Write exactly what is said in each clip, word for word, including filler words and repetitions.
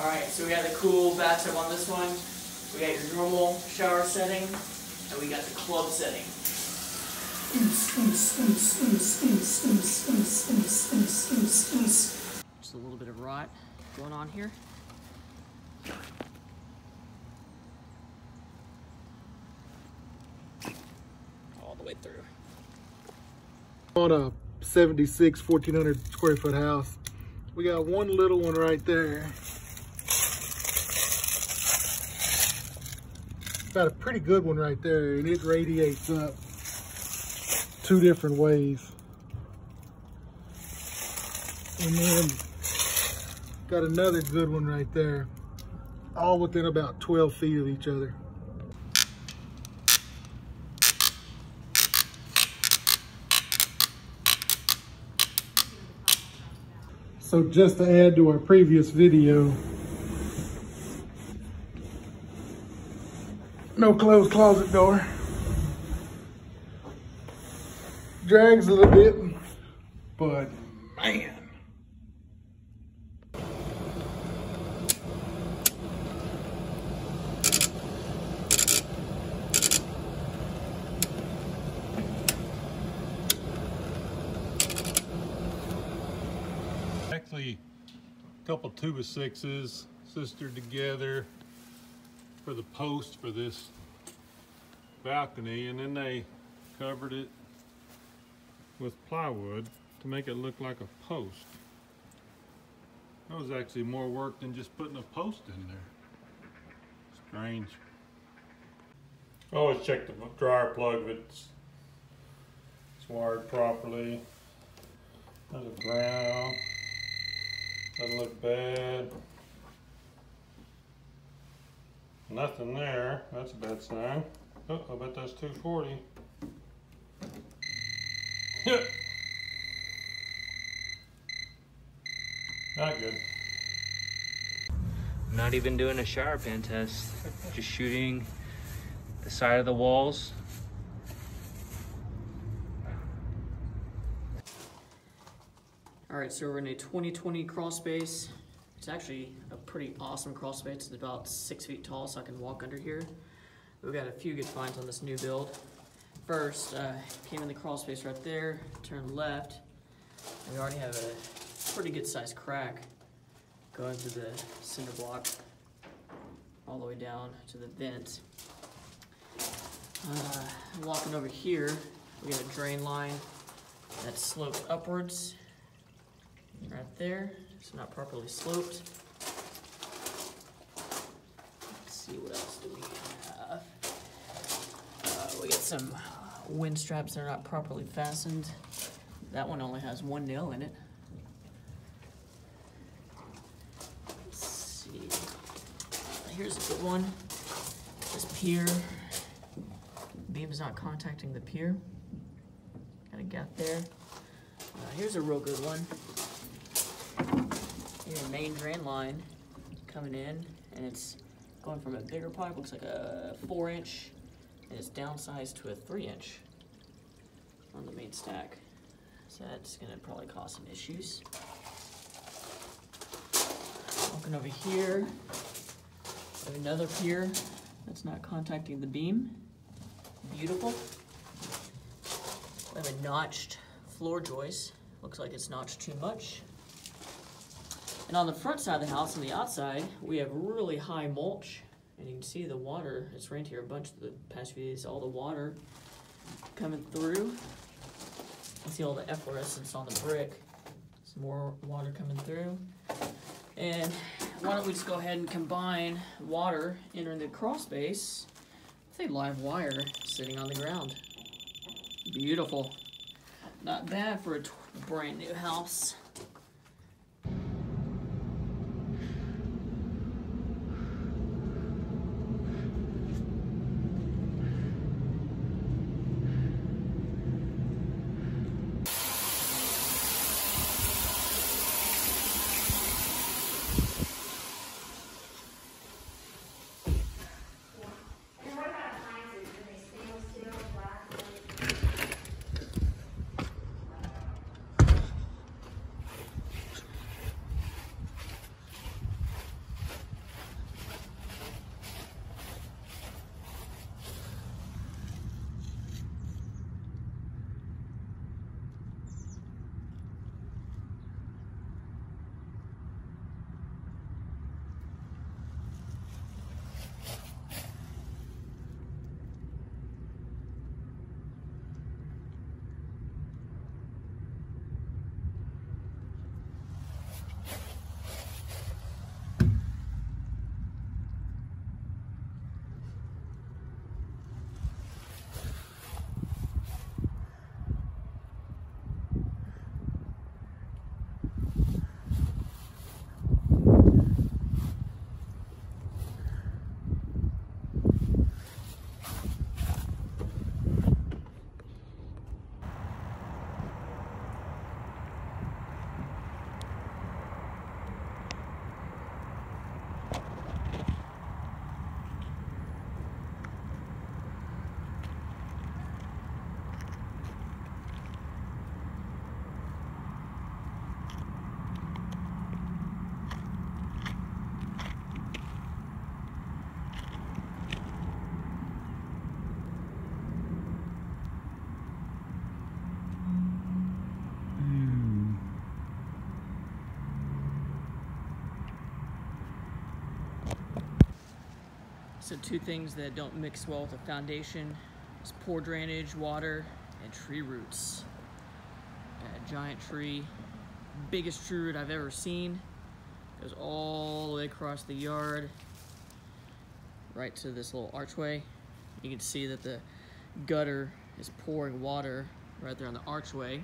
Alright, so we got the cool bathtub on this one, we got your normal shower setting, and we got the club setting. Just a little bit of rot going on here. All the way through. On a seventy-six, fourteen hundred square foot house, we got one little one right there. Got a pretty good one right there, and it radiates up two different ways. And then got another good one right there, all within about twelve feet of each other. So just to add to our previous video, no closed closet door. Drags a little bit, but man. Actually, a couple two by sixes sistered together for the post for this balcony, and then they covered it with plywood to make it look like a post. That was actually more work than just putting a post in there. Strange. Always check the dryer plug if it's, it's wired properly. There's a brown. Doesn't look bad. Nothing there. That's a bad sign. Oh, I bet that's two forty. Not good. Not even doing a shower pan test. Just shooting the side of the walls. Alright, so we're in a twenty twenty crawl space. It's actually a pretty awesome crawl space. It's about six feet tall, so I can walk under here. We've got a few good finds on this new build. First, uh, came in the crawl space right there, turn left, and we already have a pretty good sized crack going through the cinder block all the way down to the vent. Uh, walking over here, we got a drain line that slopes upwards right there. It's not properly sloped. Let's see, what else do we have? Uh, we got some wind straps that are not properly fastened. That one only has one nail in it. Let's see. Here's a good one. This pier. Beam is not contacting the pier. Got a gap there. Uh, here's a real good one. Your main drain line coming in, and it's going from a bigger pipe, looks like a four inch, and it's downsized to a three inch on the main stack. So that's gonna probably cause some issues. Looking over here, we have another pier that's not contacting the beam. Beautiful. We have a notched floor joist. Looks like it's notched too much. And on the front side of the house, on the outside, we have really high mulch. And you can see the water, it's rained here a bunch the past few days, all the water coming through. You can see all the efflorescence on the brick. Some more water coming through. And why don't we just go ahead and combine water entering the crawl space with a live wire sitting on the ground. Beautiful. Not bad for a brand new house. So two things that don't mix well with a foundation is poor drainage, water, and tree roots. A giant tree, biggest tree root I've ever seen. Goes all the way across the yard, right to this little archway. You can see that the gutter is pouring water right there on the archway.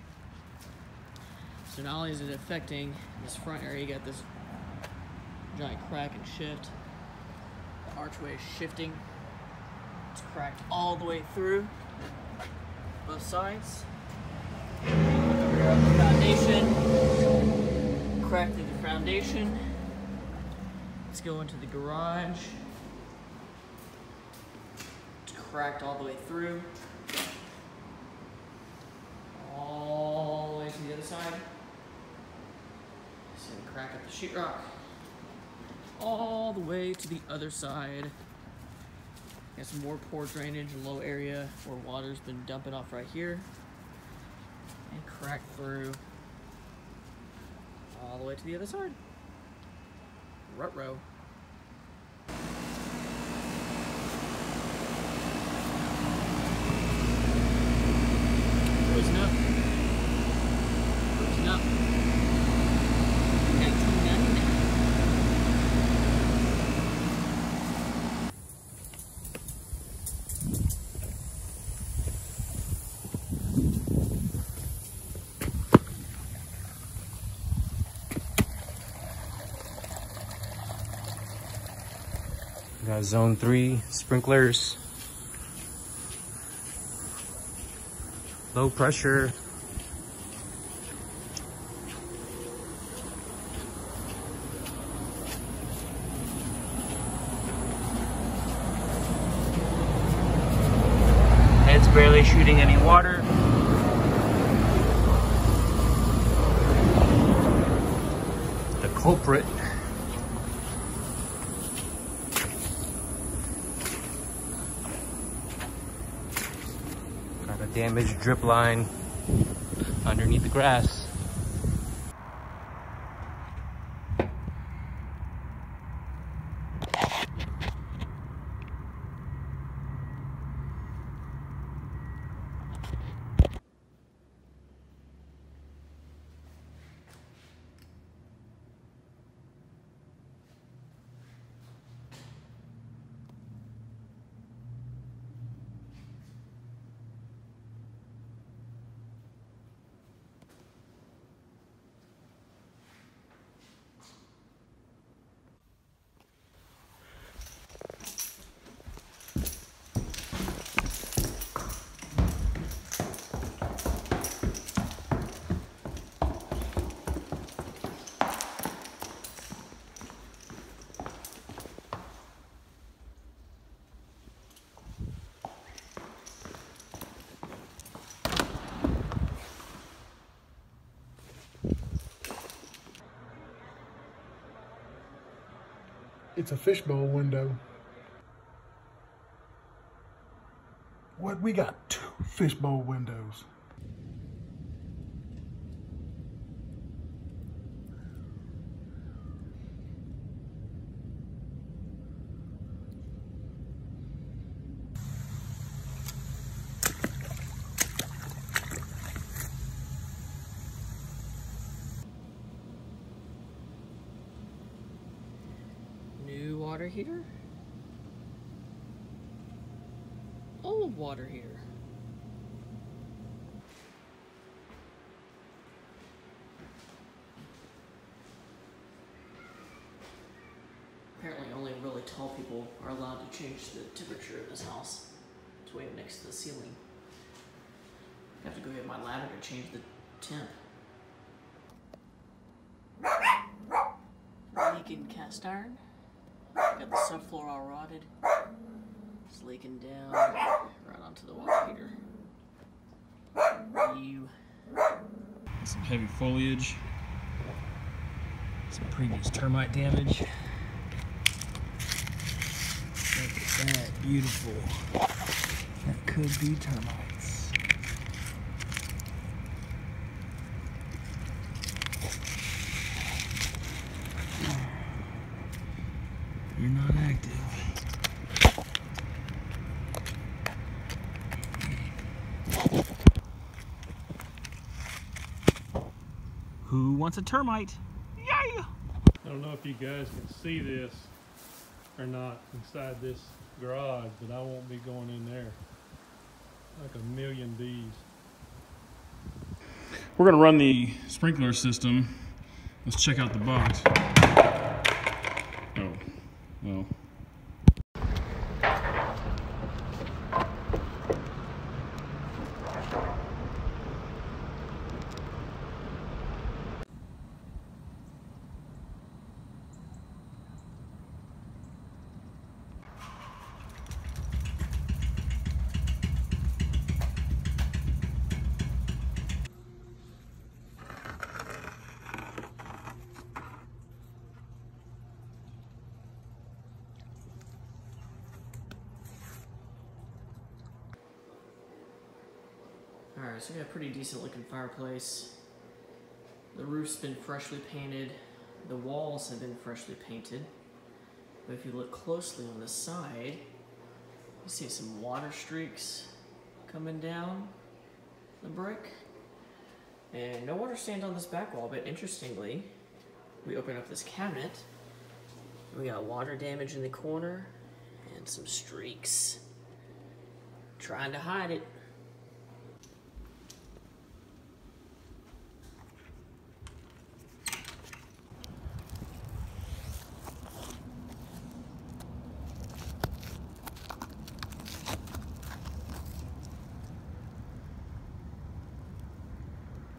So not only is it affecting this front area, you got this giant crack and shift. The archway is shifting. It's cracked all the way through both sides. Foundation, crack through the foundation. Let's go into the garage. It's cracked all the way through. All the way to the other side. So we crack up the sheetrock. All the way to the other side. Got some more poor drainage, low area where water's been dumping off right here. And crack through all the way to the other side. Ruh-roh. Frozen up. Frozen up. Got zone three sprinklers. Low pressure. Head's barely shooting any water. The culprit. Got a damaged drip line underneath the grass. It's a fishbowl window. What, we got two fishbowl windows. Water heater, old water heater. Apparently only really tall people are allowed to change the temperature of this house. It's way up next to the ceiling. I have to go get my ladder to change the temp. Leaking cast iron. Got the subfloor all rotted. It's leaking down right onto the water heater. Ew. Some heavy foliage. Some previous termite damage. Look at that, beautiful. That could be termites. You're not active. Who wants a termite? Yay! I don't know if you guys can see this or not inside this garage, but I won't be going in there. Like a million bees. We're gonna run the sprinkler system. Let's check out the box. Oh, well. Alright, so we got a pretty decent looking fireplace. The roof's been freshly painted. The walls have been freshly painted. But if you look closely on the side, you see some water streaks coming down the brick. And no water stains on this back wall, but interestingly, we open up this cabinet. We got water damage in the corner and some streaks. Trying to hide it.